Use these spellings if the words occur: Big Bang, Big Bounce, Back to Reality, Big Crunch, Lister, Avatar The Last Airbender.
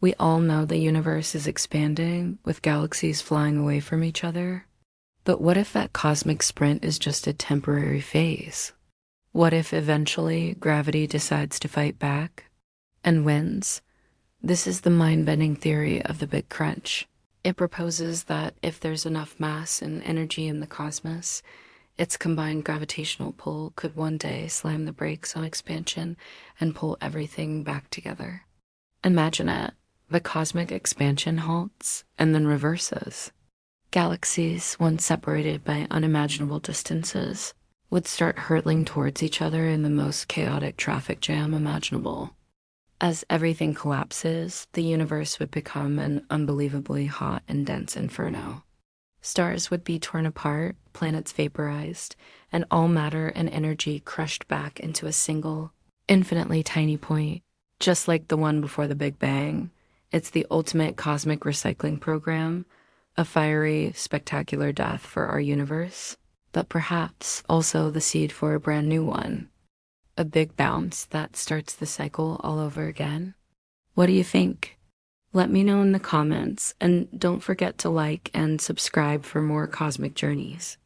We all know the universe is expanding, with galaxies flying away from each other. But what if that cosmic sprint is just a temporary phase? What if eventually gravity decides to fight back and wins? This is the mind-bending theory of the Big Crunch. It proposes that if there's enough mass and energy in the cosmos, its combined gravitational pull could one day slam the brakes on expansion and pull everything back together. Imagine it. The cosmic expansion halts and then reverses. Galaxies, once separated by unimaginable distances, would start hurtling towards each other in the most chaotic traffic jam imaginable. As everything collapses, the universe would become an unbelievably hot and dense inferno. Stars would be torn apart, planets vaporized, and all matter and energy crushed back into a single, infinitely tiny point, just like the one before the Big Bang. It's the ultimate cosmic recycling program, a fiery, spectacular death for our universe, but perhaps also the seed for a brand new one, a big bounce that starts the cycle all over again. What do you think? Let me know in the comments, and don't forget to like and subscribe for more cosmic journeys.